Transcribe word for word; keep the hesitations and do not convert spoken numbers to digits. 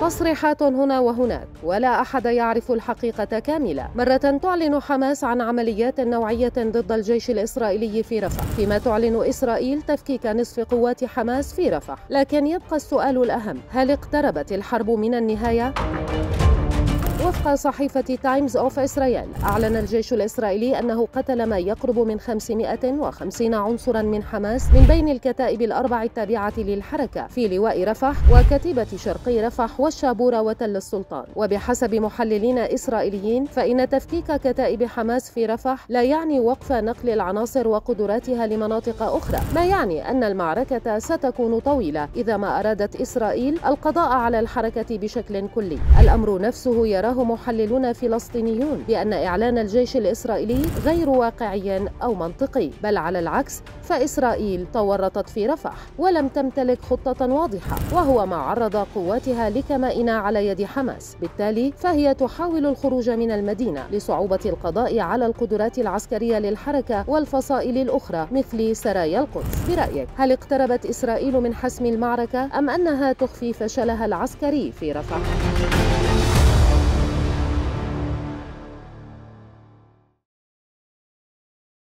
تصريحات هنا وهناك، ولا أحد يعرف الحقيقة كاملة. مرة تعلن حماس عن عمليات نوعية ضد الجيش الإسرائيلي في رفح، فيما تعلن إسرائيل تفكيك نصف قوات حماس في رفح. لكن يبقى السؤال الأهم، هل اقتربت الحرب من النهاية؟ وفق صحيفة تايمز اوف اسرائيل، أعلن الجيش الإسرائيلي أنه قتل ما يقرب من خمسمائة وخمسين عنصراً من حماس من بين الكتائب الأربع التابعة للحركة في لواء رفح وكتيبة شرقي رفح والشابورة وتل السلطان. وبحسب محللين إسرائيليين، فإن تفكيك كتائب حماس في رفح لا يعني وقف نقل العناصر وقدراتها لمناطق أخرى، ما يعني أن المعركة ستكون طويلة إذا ما أرادت إسرائيل القضاء على الحركة بشكل كلي. الأمر نفسه يراه محللون فلسطينيون بأن إعلان الجيش الإسرائيلي غير واقعي أو منطقي، بل على العكس، فإسرائيل تورطت في رفح ولم تمتلك خطة واضحة، وهو ما عرض قواتها لكمائن على يد حماس. بالتالي فهي تحاول الخروج من المدينة لصعوبة القضاء على القدرات العسكرية للحركة والفصائل الأخرى مثل سرايا القدس. برأيك، هل اقتربت إسرائيل من حسم المعركة أم أنها تخفي فشلها العسكري في رفح؟